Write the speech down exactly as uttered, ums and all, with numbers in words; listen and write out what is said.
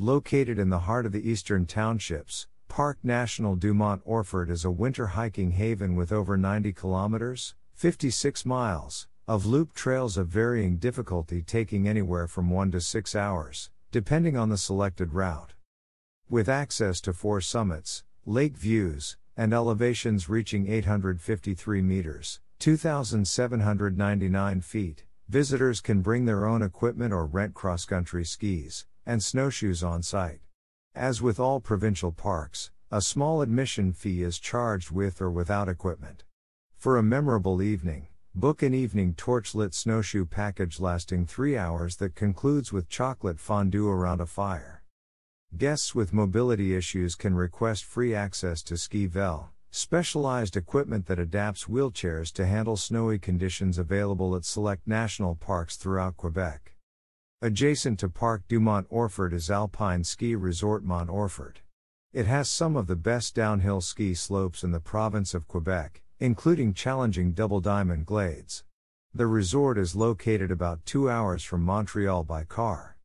Located in the heart of the Eastern Townships, Parc National du Mont Orford is a winter hiking haven with over ninety kilometers, fifty-six miles, of loop trails of varying difficulty taking anywhere from one to six hours, depending on the selected route. With access to four summits, lake views, and elevations reaching eight hundred fifty-three meters, two thousand seven hundred ninety-nine feet, visitors can bring their own equipment or rent cross-country skis and snowshoes on site. As with all provincial parks, a small admission fee is charged with or without equipment. For a memorable evening, book an evening torch-lit snowshoe package lasting three hours that concludes with chocolate fondue around a fire. Guests with mobility issues can request free access to Ski-Vel, specialized equipment that adapts wheelchairs to handle snowy conditions, available at select national parks throughout Quebec. Adjacent to Parc du Mont Orford is Alpine Ski Resort Mont Orford. It has some of the best downhill ski slopes in the province of Quebec, including challenging double diamond glades. The resort is located about two hours from Montreal by car.